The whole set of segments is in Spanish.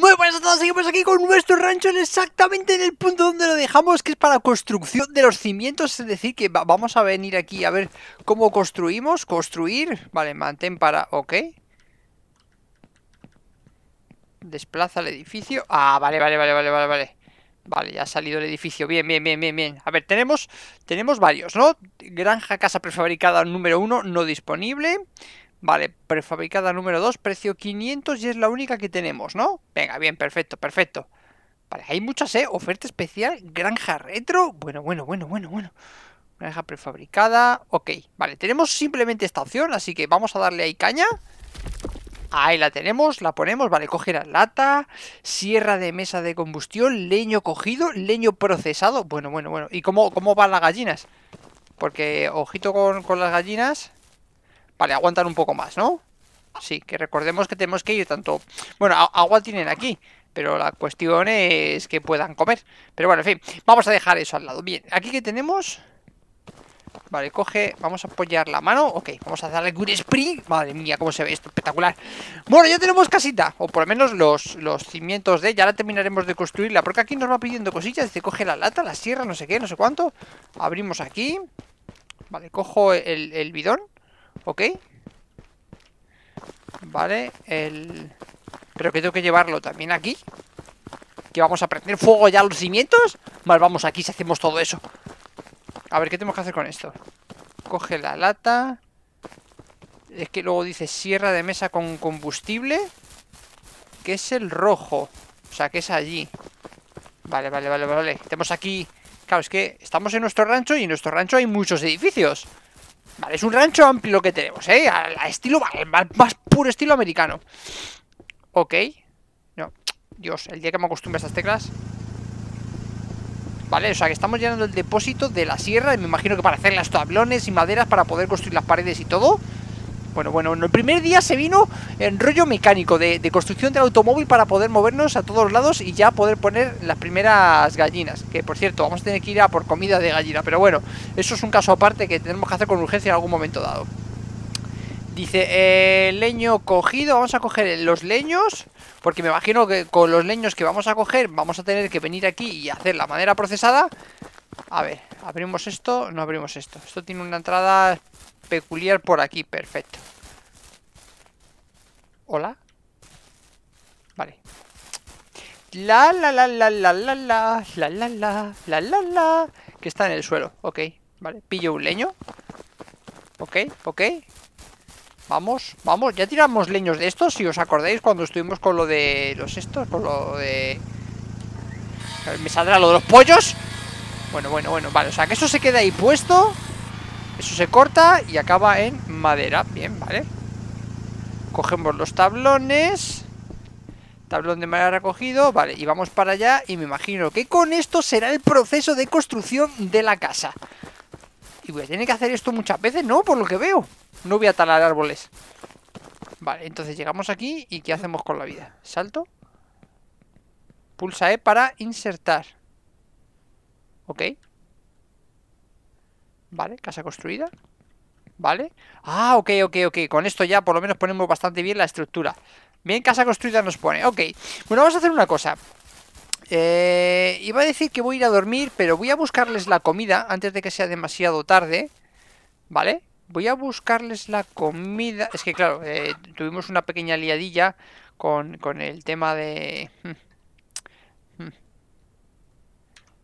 Muy buenas a todos, seguimos aquí con nuestro rancho exactamente en el punto donde lo dejamos, que es para construcción de los cimientos. Es decir, que vamos a venir aquí a ver cómo construimos. Construir, vale, mantén para, ok. Desplaza el edificio. Ah, vale. Vale, ya ha salido el edificio. Bien. A ver, tenemos varios, ¿no? Granja, casa prefabricada número 1, no disponible. Vale, prefabricada número 2, precio 500 y es la única que tenemos, ¿no? Venga, bien, perfecto. Vale, hay muchas, ¿eh? Oferta especial, granja retro. Bueno. Granja prefabricada. Ok, vale, tenemos simplemente esta opción, así que vamos a darle ahí caña. Ahí la tenemos, la ponemos, vale, coge la lata, sierra de mesa de combustión, leño cogido, leño procesado. Bueno. ¿Y cómo van las gallinas? Porque, ojito con las gallinas. Vale, aguantan un poco más, ¿no? Sí, que recordemos que tenemos que ir tanto... Bueno, agua tienen aquí, pero la cuestión es que puedan comer. Pero bueno, en fin, vamos a dejar eso al lado. Bien, aquí que tenemos... Vale, coge, vamos a apoyar la mano. Ok, vamos a darle un sprint. Madre mía, cómo se ve esto, espectacular. Bueno, ya tenemos casita, o por lo menos los cimientos de... Ya la terminaremos de construirla, porque aquí nos va pidiendo cosillas. Dice, coge la lata, la sierra, no sé qué, no sé cuánto. Abrimos aquí. Vale, cojo el bidón. Ok. Vale, pero que tengo que llevarlo también aquí. Que vamos a prender fuego ya a los cimientos. Más vamos aquí si hacemos todo eso. A ver, ¿qué tenemos que hacer con esto? Coge la lata. Es que luego dice sierra de mesa con combustible, que es el rojo. O sea, que es allí. Vale. Tenemos aquí... Claro, es que estamos en nuestro rancho y en nuestro rancho hay muchos edificios. Vale, es un rancho amplio lo que tenemos, ¿eh? Al estilo, más puro estilo americano. Ok. No, Dios, el día que me acostumbre a estas teclas. Vale, o sea que estamos llenando el depósito de la sierra. Y me imagino que para hacer las tablones y maderas para poder construir las paredes y todo. Bueno, el primer día se vino en rollo mecánico de construcción del automóvil para poder movernos a todos lados y ya poder poner las primeras gallinas. Que por cierto, vamos a tener que ir a por comida de gallina, pero bueno, eso es un caso aparte que tenemos que hacer con urgencia en algún momento dado. Dice, leño cogido, vamos a coger los leños, porque me imagino que con los leños que vamos a coger vamos a tener que venir aquí y hacer la madera procesada. A ver, abrimos esto, no abrimos esto. Esto tiene una entrada... peculiar por aquí, perfecto. ¿Hola? Vale. La que está en el suelo, ok, vale, pillo un leño. Ok. Vamos, ya tiramos leños de estos, si os acordáis cuando estuvimos con lo de los estos, con lo de... Me saldrá lo de los pollos. Bueno, vale, o sea que eso se queda ahí puesto. Eso se corta y acaba en madera. Bien, vale. Cogemos los tablones. Tablón de madera recogido. Vale, y vamos para allá. Y me imagino que con esto será el proceso de construcción de la casa. Y voy a tener que hacer esto muchas veces, ¿no? Por lo que veo. No voy a talar árboles. Vale, entonces llegamos aquí. ¿Y qué hacemos con la vida? Salto. Pulsa E para insertar. Ok. Vale, casa construida. Vale. Ah, ok. Con esto ya por lo menos ponemos bastante bien la estructura. Bien, casa construida nos pone. Ok. Bueno, vamos a hacer una cosa. Iba a decir que voy a ir a dormir, pero voy a buscarles la comida antes de que sea demasiado tarde. Vale. Voy a buscarles la comida. Es que claro, tuvimos una pequeña liadilla con el tema de...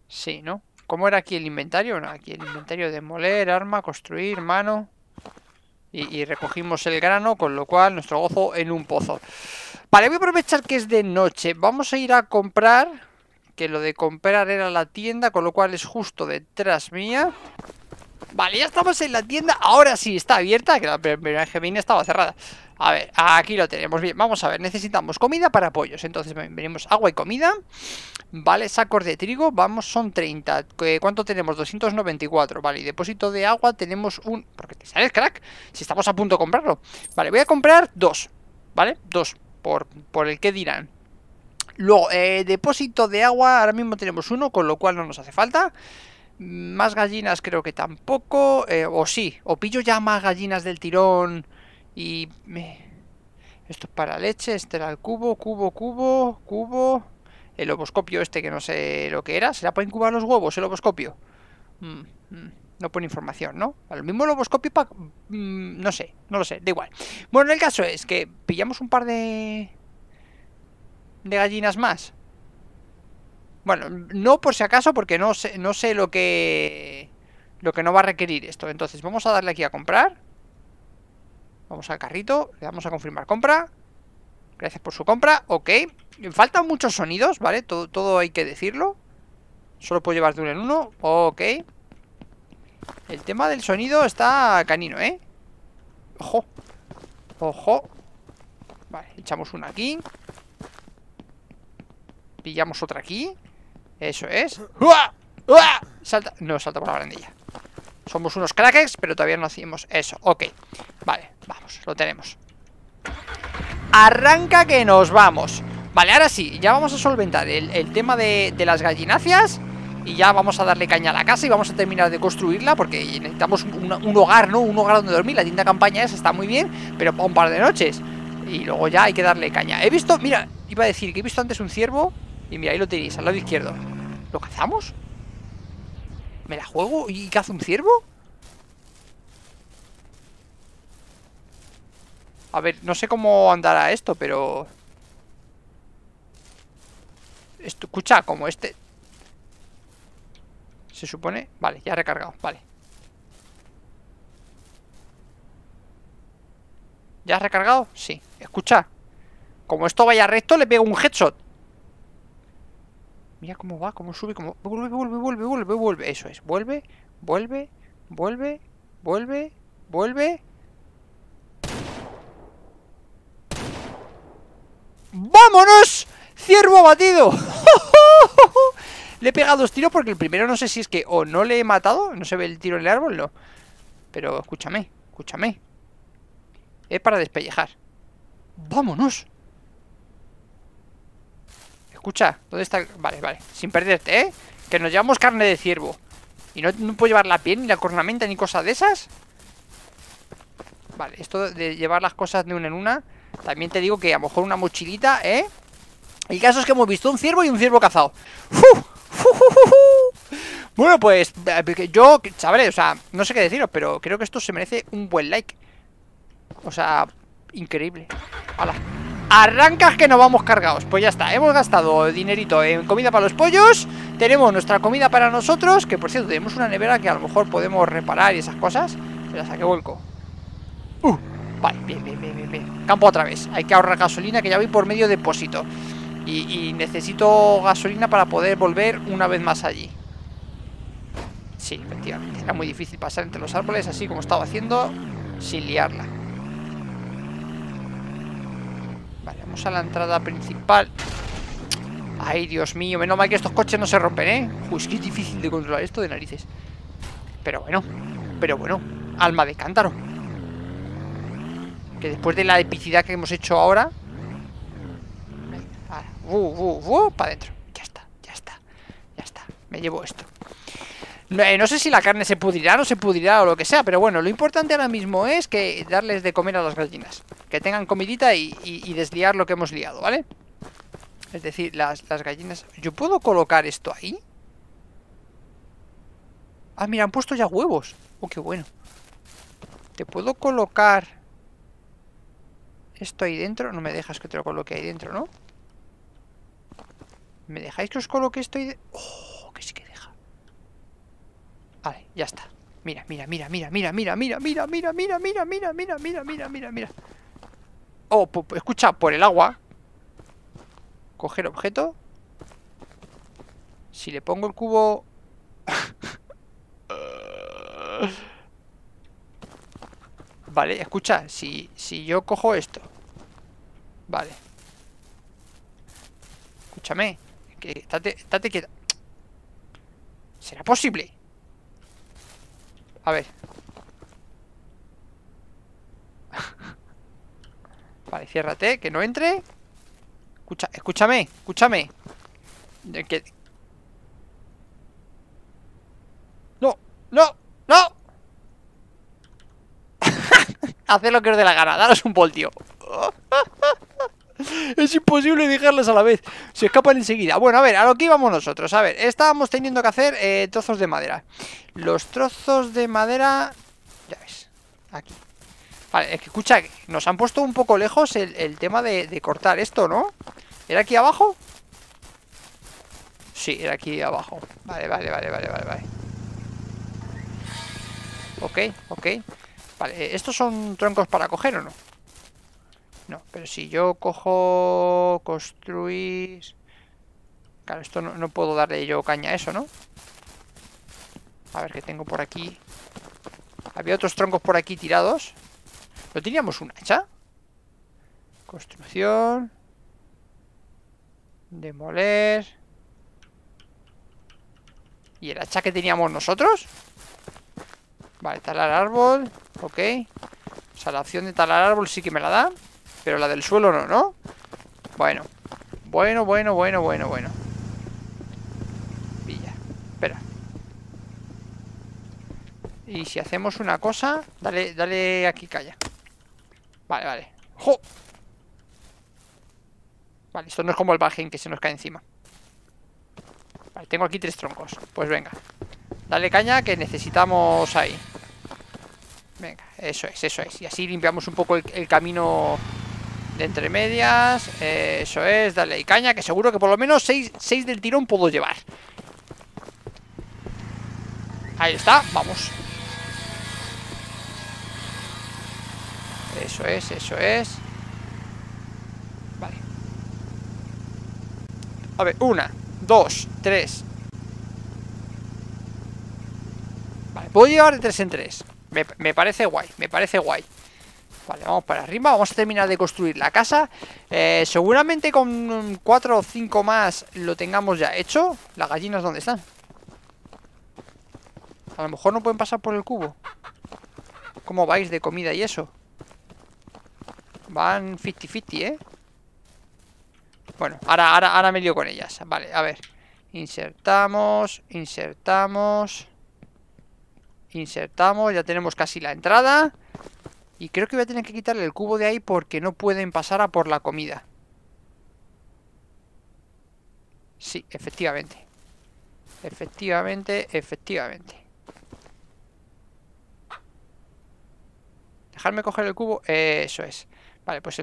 Sí, ¿no? ¿Cómo era aquí el inventario? No, aquí el inventario de moler, arma, construir, mano. Y recogimos el grano, con lo cual nuestro gozo en un pozo. Vale, voy a aprovechar que es de noche. Vamos a ir a comprar, que lo de comprar era la tienda, con lo cual es justo detrás mía. Vale, ya estamos en la tienda. Ahora sí está abierta, que la primera vez que vine estaba cerrada. A ver, aquí lo tenemos. Bien, vamos a ver, necesitamos comida para pollos. Entonces venimos agua y comida. Vale, sacos de trigo, vamos, son 30. ¿Cuánto tenemos? 294. Vale, y depósito de agua tenemos un... ¿Por qué te sales, crack? Si estamos a punto de comprarlo. Vale, voy a comprar 2. Vale, 2, por el que dirán. Luego, depósito de agua, ahora mismo tenemos 1, con lo cual no nos hace falta. Más gallinas creo que tampoco, o sí, o pillo ya más gallinas del tirón. Y Esto es para leche, este era el cubo, cubo. El ovoscopio este que no sé lo que era. ¿Será para incubar los huevos el ovoscopio? No pone información, ¿no? A lo mismo el ovoscopio para... no sé, no lo sé, da igual. Bueno, el caso es que pillamos un par de... gallinas más. Bueno, no por si acaso, porque no sé lo que... no va a requerir esto. Entonces vamos a darle aquí a comprar. Vamos al carrito, le damos a confirmar compra. Gracias por su compra, ok. Faltan muchos sonidos, ¿vale? Todo hay que decirlo. Solo puedo llevar de uno en uno, ok. El tema del sonido está canino, ¿eh? Ojo. Ojo. Vale, echamos una aquí. Pillamos otra aquí. Eso es. ¡Uah! ¡Uah! Salta. No, salta por la barandilla. Somos unos crackers, pero todavía no hacemos eso. Ok. Vale, vamos, lo tenemos. Arranca que nos vamos. Vale, ahora sí, ya vamos a solventar el tema de las gallinacias. Y ya vamos a darle caña a la casa y vamos a terminar de construirla, porque necesitamos un hogar, ¿no? Un hogar donde dormir. La tienda de campaña esa está muy bien, pero para un par de noches. Y luego ya hay que darle caña. He visto, mira, iba a decir que he visto antes un ciervo. Y mira, ahí lo tenéis, al lado izquierdo. ¿Lo cazamos? ¿Me la juego y cazo un ciervo? A ver, no sé cómo andará esto, pero... esto, escucha, como este... se supone... Vale, ya ha recargado, vale. ¿Ya has recargado? Sí, escucha. Como esto vaya recto, le pego un headshot. Mira cómo va, cómo sube, cómo... Vuelve. Eso es, vuelve. ¡Vámonos! ¡Ciervo abatido! Le he pegado dos tiros porque el primero no sé si es que o no le he matado. No se ve el tiro en el árbol, no. Pero escúchame, escúchame. Es para despellejar. ¡Vámonos! Escucha, ¿dónde está? Vale, vale, sin perderte, ¿eh? Que nos llevamos carne de ciervo. ¿Y no puedo llevar la piel, ni la cornamenta, ni cosas de esas? Vale, esto de llevar las cosas de una en una... también te digo que a lo mejor una mochilita, ¿eh? El caso es que hemos visto un ciervo y un ciervo cazado. Bueno, pues yo sabré, o sea, no sé qué deciros, pero creo que esto se merece un buen like. O sea, increíble. ¡Hala! Arrancas que nos vamos cargados. Pues ya está, hemos gastado dinerito en comida para los pollos. Tenemos nuestra comida para nosotros, que por cierto, tenemos una nevera que a lo mejor podemos reparar y esas cosas. Espera, saqué vuelco. Vale, bien. Campo otra vez. Hay que ahorrar gasolina, que ya voy por medio depósito. Y necesito gasolina para poder volver una vez más allí. Sí, efectivamente. Era muy difícil pasar entre los árboles, así como estaba haciendo, sin liarla. Vale, vamos a la entrada principal. Ay, Dios mío. Menos mal que estos coches no se rompen, ¿eh? Uy, es que es difícil de controlar esto de narices. Pero bueno. Alma de cántaro. Que después de la epicidad que hemos hecho ahora, para adentro. Ya está. Me llevo esto. No sé si la carne se pudrirá o no se pudrirá o lo que sea, pero bueno, lo importante ahora mismo es que darles de comer a las gallinas, que tengan comidita y desliar lo que hemos liado, ¿vale? Es decir, las gallinas. ¿Yo puedo colocar esto ahí? Ah, mira, han puesto ya huevos. Oh, qué bueno. Te puedo colocar esto ahí dentro. No me dejas que te lo coloque ahí dentro, ¿no? ¿Me dejáis que os coloque esto ahí dentro? ¡Oh! Que sí que deja. Vale, ya está. Mira. Oh, escucha, por el agua. Coger objeto. Si le pongo el cubo... Vale, escucha, si yo cojo esto. Vale. Escúchame, que estate quieta. ¿Será posible? A ver. Vale, ciérrate, que no entre. Escúchame. Que... No. Haced lo que os dé la gana, daros un voltio. Es imposible dejarlas a la vez. Se escapan enseguida. Bueno, a ver, a lo que íbamos nosotros. A ver, estábamos teniendo que hacer trozos de madera. Los trozos de madera... Ya ves, aquí. Vale, es que escucha, nos han puesto un poco lejos el tema de cortar esto, ¿no? ¿Era aquí abajo? Sí, era aquí abajo. Vale, vale, vale, vale, vale, vale. Ok, ok. Vale, ¿estos son troncos para coger o no? No, pero si yo cojo... Construir... Claro, esto no puedo darle yo caña a eso, ¿no? A ver, ¿qué tengo por aquí? Había otros troncos por aquí tirados. ¿No teníamos un hacha? Construcción... Demoler... ¿Y el hacha que teníamos nosotros? Vale, talar árbol... Ok. O sea, la opción de talar árbol sí que me la da. Pero la del suelo no, ¿no? Bueno. Bueno, bueno, bueno, bueno, bueno. Pilla. Espera. Y si hacemos una cosa... Dale, dale aquí, calla. Vale, vale. ¡Jo! Vale, esto no es como el Valheim que se nos cae encima. Vale, tengo aquí 3 troncos. Pues venga. Dale caña que necesitamos ahí. Venga, eso es, eso es. Y así limpiamos un poco el camino de entre medias. Eso es, dale y caña, que seguro que por lo menos 6 del tirón puedo llevar. Ahí está, vamos. Eso es, eso es. Vale. A ver, 1, 2, 3. Vale, puedo llevar de 3 en 3. Me parece guay, me parece guay. Vale, vamos para arriba, vamos a terminar de construir la casa. Seguramente con 4 o 5 más lo tengamos ya hecho. ¿Las gallinas dónde están? A lo mejor no pueden pasar por el cubo. ¿Cómo vais de comida y eso? Van 50-50, ¿eh? Bueno, ahora me lío con ellas. Vale, a ver. Insertamos, insertamos... Insertamos, ya tenemos casi la entrada. Y creo que voy a tener que quitarle el cubo de ahí porque no pueden pasar a por la comida. Sí, efectivamente. Efectivamente, efectivamente. Dejarme coger el cubo, eso es. Vale, pues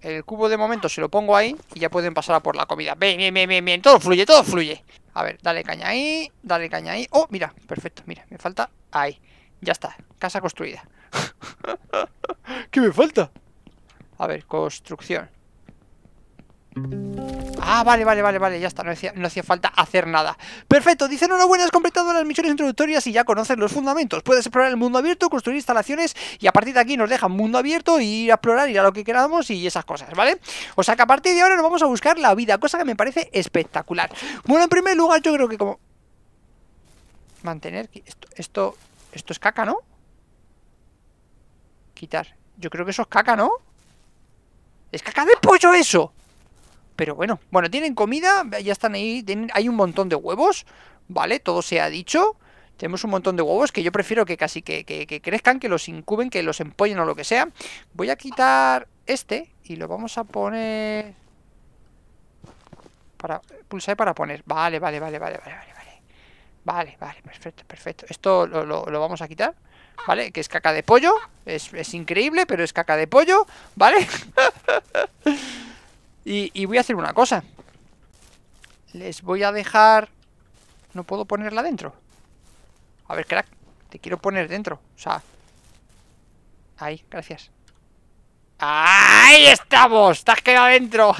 el cubo de momento se lo pongo ahí y ya pueden pasar a por la comida. Bien, bien, bien, bien, bien, todo fluye, todo fluye. A ver, dale caña ahí, dale caña ahí. Oh, mira, perfecto, mira, me falta ahí. Ya está, casa construida. ¿Qué me falta? A ver, construcción. Ah, vale, vale, vale, vale, ya está, no hacía falta hacer nada. Perfecto, dice enhorabuena, has completado las misiones introductorias y ya conoces los fundamentos. Puedes explorar el mundo abierto, construir instalaciones y a partir de aquí nos dejan mundo abierto y ir a explorar, ir a lo que queramos y esas cosas, ¿vale? O sea que a partir de ahora nos vamos a buscar la vida, cosa que me parece espectacular. Bueno, en primer lugar yo creo que como... Mantener... Esto es caca, ¿no? Quitar. Yo creo que eso es caca, ¿no? Es caca de pollo eso. Pero bueno, bueno, tienen comida, ya están ahí, hay un montón de huevos, ¿vale? Todo se ha dicho, tenemos un montón de huevos que yo prefiero que casi que crezcan, que los incuben, que los empollen o lo que sea. Voy a quitar este y lo vamos a poner... Para, pulsar para poner, vale, vale, vale, vale, vale, vale. Vale, vale, perfecto, perfecto. Esto lo vamos a quitar, ¿vale? Que es caca de pollo, es increíble, pero es caca de pollo, ¿vale? Y voy a hacer una cosa. Les voy a dejar... ¿No puedo ponerla dentro? A ver, crack, te quiero poner dentro. O sea... Ahí, gracias. ¡Ahí estamos! ¡Te has quedado dentro!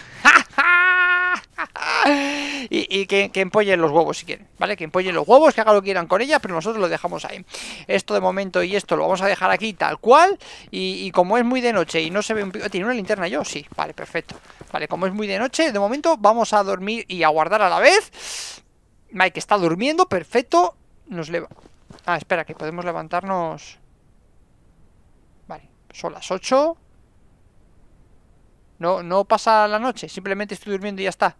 Y que empollen los huevos si quieren, ¿vale? Que empollen los huevos, que hagan lo que quieran con ella, pero nosotros lo dejamos ahí. Esto de momento y esto lo vamos a dejar aquí tal cual. Y como es muy de noche y no se ve un pico... ¿Tiene una linterna yo? Sí, vale, perfecto. Vale, como es muy de noche, de momento vamos a dormir y a guardar a la vez. Mike está durmiendo, perfecto. Nos leva... Ah, espera, que podemos levantarnos... Vale, son las 8. No pasa la noche, simplemente estoy durmiendo y ya está.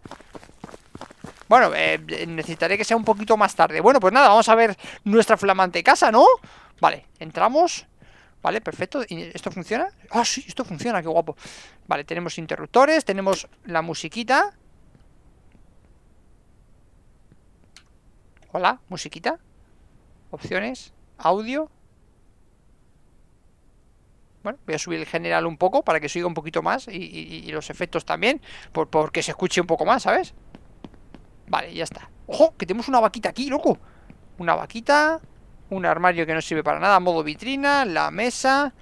Bueno, necesitaré que sea un poquito más tarde. Bueno, pues nada, vamos a ver nuestra flamante casa, ¿no? Vale, entramos. Vale, perfecto. ¿Y esto funciona? Ah, sí, esto funciona, qué guapo. Vale, tenemos interruptores, tenemos la musiquita. Hola, musiquita. Opciones, audio. Bueno, voy a subir el general un poco para que se oiga un poquito más y los efectos también, porque se escuche un poco más, ¿sabes? Vale, ya está. ¡Ojo! Que tenemos una vaquita aquí, loco. Una vaquita, un armario que no sirve para nada, modo vitrina, la mesa,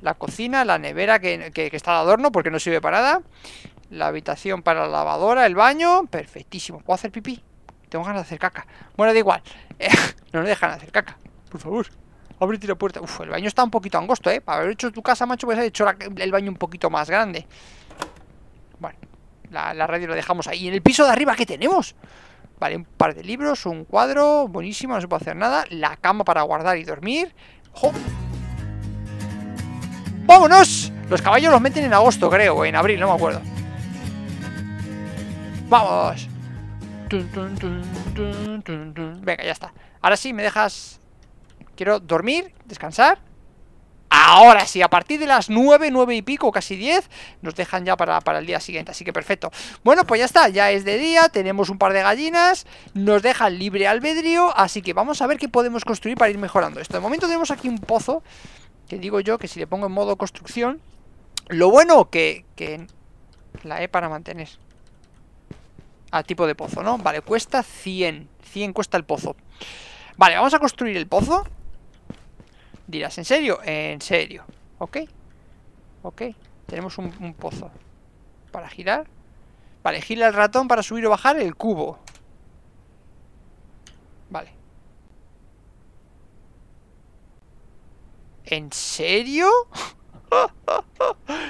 la cocina, la nevera que está de adorno porque no sirve para nada, la habitación para la lavadora, el baño. Perfectísimo. ¿Puedo hacer pipí? Tengo ganas de hacer caca. Bueno, da igual. No nos dejan hacer caca. Por favor, ábrete la puerta. Uf, el baño está un poquito angosto, ¿eh? Para haber hecho tu casa, macho, pues has hecho el baño un poquito más grande. Bueno, la radio la dejamos ahí. ¿Y en el piso de arriba qué tenemos? Vale, un par de libros, un cuadro. Buenísimo, no se puede hacer nada. La cama para guardar y dormir. ¡Jo! ¡Vámonos! Los caballos los meten en agosto, creo, o en abril, no me acuerdo. ¡Vamos! Tun, tun, tun, tun, tun, tun. Venga, ya está. Ahora sí, me dejas... Quiero dormir, descansar. Ahora sí, a partir de las 9, 9 y pico, casi 10, nos dejan ya para el día siguiente, así que perfecto. Bueno, pues ya está, ya es de día, tenemos un par de gallinas, nos dejan libre albedrío, así que vamos a ver qué podemos construir para ir mejorando esto. De momento tenemos aquí un pozo, que digo yo que si le pongo en modo construcción, lo bueno que la E para mantener al tipo de pozo, ¿no? Vale, cuesta 100, 100 cuesta el pozo. Vale, vamos a construir el pozo. Dirás, ¿en serio? En serio. Ok. Ok. Tenemos un pozo. Para girar. Vale, gira el ratón para subir o bajar el cubo. Vale. ¿En serio?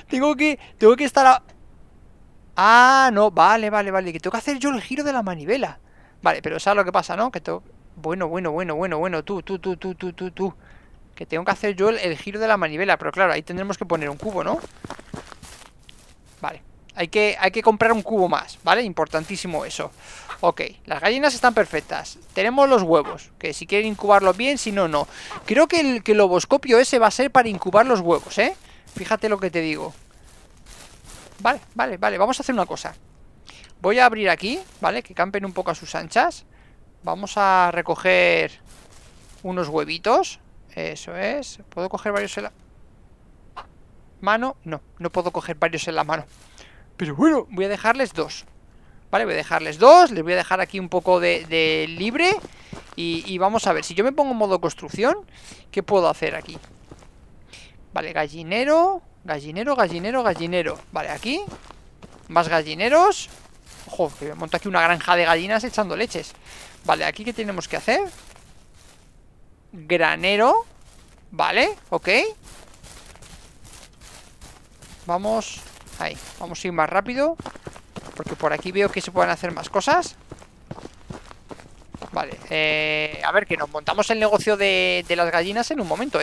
Tengo que estar a... Ah, no. Vale, vale, vale. Que tengo que hacer yo el giro de la manivela. Vale, pero ¿sabes lo que pasa, no? Que tengo... Bueno. Tú. Que tengo que hacer yo el giro de la manivela. Pero claro, ahí tendremos que poner un cubo, ¿no? Vale. Hay que comprar un cubo más, ¿vale? Importantísimo eso. Ok, las gallinas están perfectas. Tenemos los huevos, que si quieren incubarlos bien, si no, no. Creo que el ovoscopio ese va a ser para incubar los huevos, ¿eh? Fíjate lo que te digo. Vale, vale, vale. Vamos a hacer una cosa. Voy a abrir aquí, ¿vale? Que campen un poco a sus anchas. Vamos a recoger unos huevitos. Eso es. ¿Puedo coger varios en la mano? No, no puedo coger varios en la mano. Pero bueno, voy a dejarles dos. Vale, voy a dejarles dos. Les voy a dejar aquí un poco de libre. Y vamos a ver. Si yo me pongo en modo construcción, ¿qué puedo hacer aquí? Vale, gallinero. Gallinero, gallinero, gallinero. Vale, aquí. Más gallineros. Ojo, que me monto aquí una granja de gallinas echando leches. Vale, aquí ¿qué tenemos que hacer? Granero. Vale, ok. Vamos. Ahí, vamos a ir más rápido, porque por aquí veo que se pueden hacer más cosas. Vale, a ver, que nos montamos el negocio de las gallinas en un momento,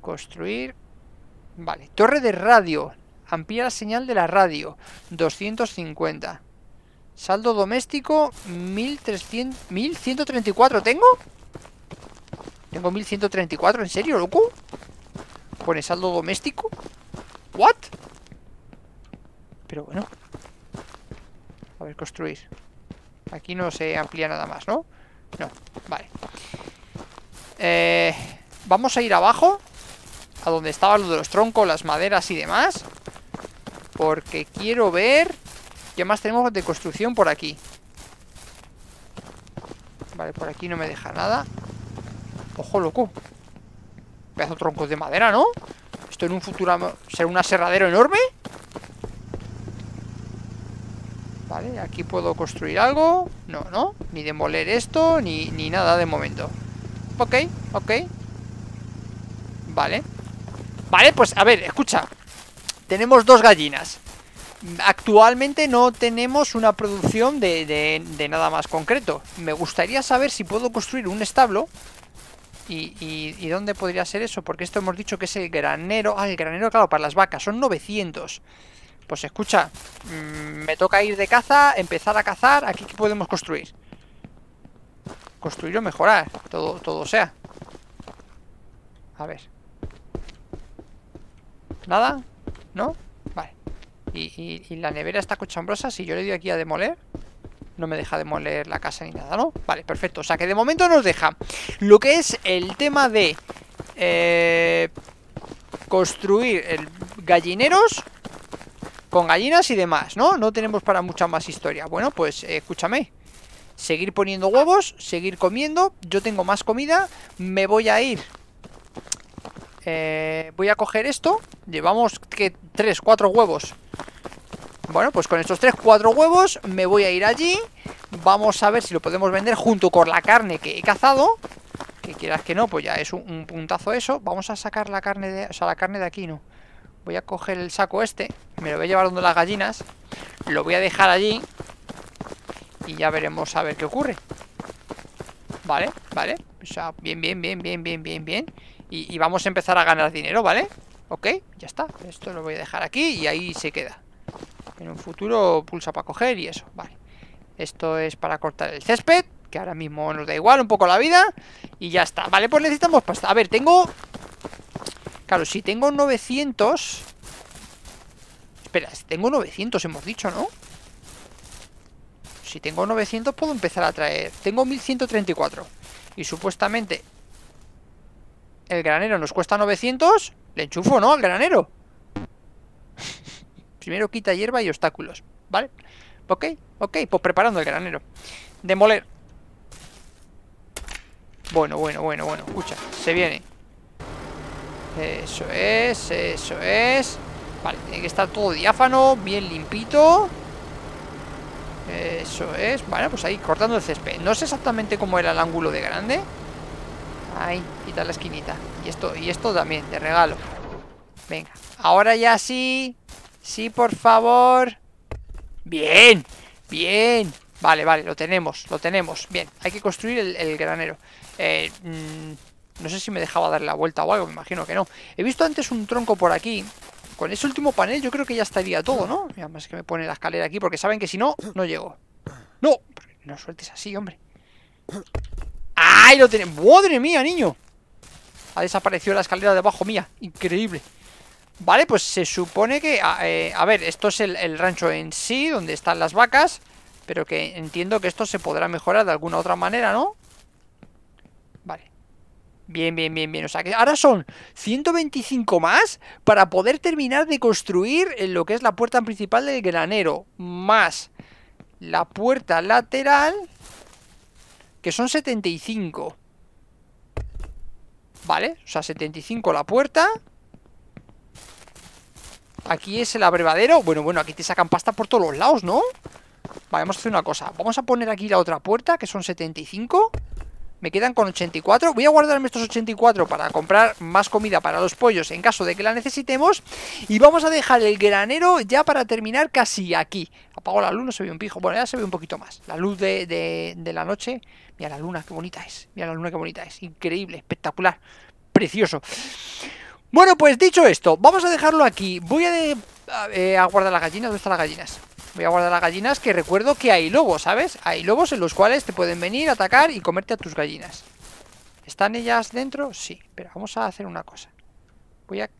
construir. Vale, torre de radio. Amplía la señal de la radio. 250. Saldo doméstico, 1300, 1134, ¿tengo? Tengo 1134, ¿en serio, loco? Pone saldo doméstico. ¿What? Pero bueno. A ver, construir. Aquí no se amplía nada más, ¿no? No, vale. Vamos a ir abajo, a donde estaba lo de los troncos, las maderas y demás, porque quiero ver... ¿Qué más tenemos de construcción por aquí? Vale, por aquí no me deja nada. Ojo, loco. Pedazo de troncos de madera, ¿no? Esto en un futuro será un aserradero enorme. Vale, aquí puedo construir algo. No, no, ni demoler esto, ni nada de momento. Ok, ok. Vale. Vale, pues a ver, escucha. Tenemos dos gallinas. Actualmente no tenemos una producción de nada más concreto. Me gustaría saber si puedo construir un establo. ¿Y dónde podría ser eso? Porque esto hemos dicho que es el granero. Ah, el granero, claro, para las vacas. Son 900. Pues escucha, me toca ir de caza, empezar a cazar. Aquí ¿qué podemos construir? Construir o mejorar, todo sea. A ver. ¿Nada? ¿No? Vale. ¿Y la nevera está cochambrosa? Si yo le doy aquí a demoler, no me deja demoler la casa ni nada, ¿no? Vale, perfecto. O sea que de momento nos deja lo que es el tema de construir gallineros con gallinas y demás, ¿no? No tenemos para mucha más historia. Bueno, pues escúchame. Seguir poniendo huevos, seguir comiendo. Yo tengo más comida. Me voy a ir. Voy a coger esto. Llevamos que 3, 4 huevos. Bueno, pues con estos 3, 4 huevos me voy a ir allí. Vamos a ver si lo podemos vender junto con la carne que he cazado. Que quieras que no, pues ya es un puntazo eso. Vamos a sacar la carne de... O sea, la carne de aquí, ¿no? Voy a coger el saco este, me lo voy a llevar donde las gallinas, lo voy a dejar allí y ya veremos a ver qué ocurre. Vale, vale, o sea, bien. Y vamos a empezar a ganar dinero, ¿vale? Ok, ya está, esto lo voy a dejar aquí y ahí se queda. En un futuro pulsa para coger y eso, vale. Esto es para cortar el césped, que ahora mismo nos da igual un poco la vida y ya está. Vale, pues necesitamos pasta. A ver, tengo... Claro, si tengo 900... Espera, si tengo 900 hemos dicho, ¿no? Si tengo 900 puedo empezar a traer... Tengo 1134. Y supuestamente... El granero nos cuesta 900. Le enchufo, ¿no? Al granero. Primero quita hierba y obstáculos. ¿Vale? Ok, ok. Pues preparando el granero. Demoler. Bueno. Escucha, se viene. Eso es. Vale, tiene que estar todo diáfano, bien limpito. Eso es. Vale, pues ahí, cortando el césped. No sé exactamente cómo era el ángulo de grande. Ahí, quita la esquinita. Y esto también, de regalo. Venga, ahora ya sí. Sí, por favor. Bien, bien. Vale, lo tenemos. Bien, hay que construir el granero. No sé si me dejaba dar la vuelta o algo, me imagino que no. He visto antes un tronco por aquí. Con ese último panel yo creo que ya estaría todo, ¿no? Y además que me pone la escalera aquí porque saben que si no, no llego. ¡No! No sueltes así, hombre. ¡Ay, lo tenemos! ¡Madre mía, niño! Ha desaparecido la escalera debajo mía. Increíble. Vale, pues se supone que... a ver, esto es el rancho en sí, donde están las vacas. Pero que entiendo que esto se podrá mejorar de alguna otra manera, ¿no? Bien. O sea que ahora son 125 más para poder terminar de construir lo que es la puerta principal del granero. Más la puerta lateral, que son 75. Vale, o sea, 75 la puerta. Aquí es el abrevadero. Bueno, aquí te sacan pasta por todos los lados, ¿no? Vale, vamos a hacer una cosa. Vamos a poner aquí la otra puerta, que son 75. Me quedan con 84. Voy a guardarme estos 84 para comprar más comida para los pollos en caso de que la necesitemos. Y vamos a dejar el granero ya para terminar casi aquí. Apago la luz, no se ve un pijo. Bueno, ya se ve un poquito más. La luz de la noche. Mira la luna, qué bonita es. Increíble, espectacular, precioso. Bueno, pues dicho esto, vamos a dejarlo aquí. Voy a guardar las gallinas. ¿Dónde están las gallinas? Voy a guardar las gallinas, que recuerdo que hay lobos, ¿sabes? Hay lobos en los cuales te pueden venir a atacar y comerte a tus gallinas. ¿Están ellas dentro? Sí, pero vamos a hacer una cosa. Voy a...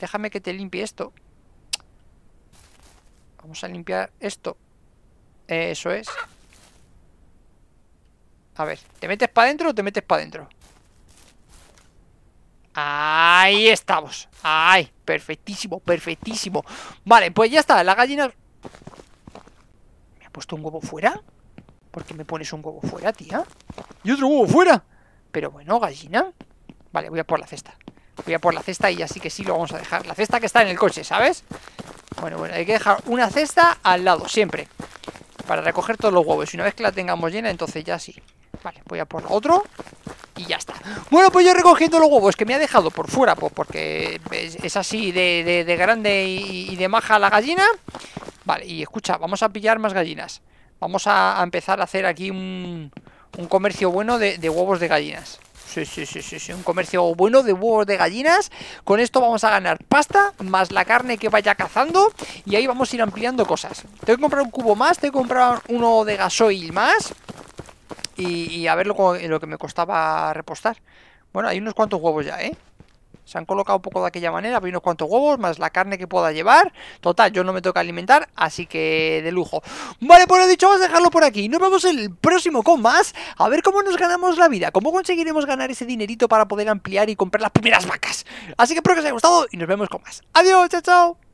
Déjame que te limpie esto. Vamos a limpiar esto. Eso es. A ver, ¿te metes para adentro o te metes para adentro? Ahí estamos. Ay, perfectísimo. Vale, pues ya está, la gallina... ¿Me ha puesto un huevo fuera? ¿Por qué me pones un huevo fuera, tía? ¡Y otro huevo fuera! Pero bueno, gallina... Vale, voy a por la cesta. Y así que sí lo vamos a dejar. La cesta que está en el coche, ¿sabes? Bueno, hay que dejar una cesta al lado, siempre. Para recoger todos los huevos. Y una vez que la tengamos llena, entonces ya sí. Vale, voy a por la otra... Y ya está. Bueno, pues yo recogiendo los huevos que me ha dejado por fuera, pues porque es así de grande y de maja la gallina. Vale, y escucha, vamos a pillar más gallinas. Vamos a empezar a hacer aquí un comercio bueno de huevos de gallinas. Sí, un comercio bueno de huevos de gallinas. Con esto vamos a ganar pasta, más la carne que vaya cazando. Y ahí vamos a ir ampliando cosas. Tengo que comprar un cubo más, tengo que comprar uno de gasoil más. Y a ver lo que me costaba repostar. Bueno, hay unos cuantos huevos ya, ¿eh? Se han colocado un poco de aquella manera, pero hay unos cuantos huevos, más la carne que pueda llevar. Total, yo no me toca alimentar, así que de lujo. Vale, por lo dicho, vamos a dejarlo por aquí. Nos vemos el próximo con más. A ver cómo nos ganamos la vida, cómo conseguiremos ganar ese dinerito para poder ampliar y comprar las primeras vacas. Así que espero que os haya gustado y nos vemos con más. Adiós, chao, chao.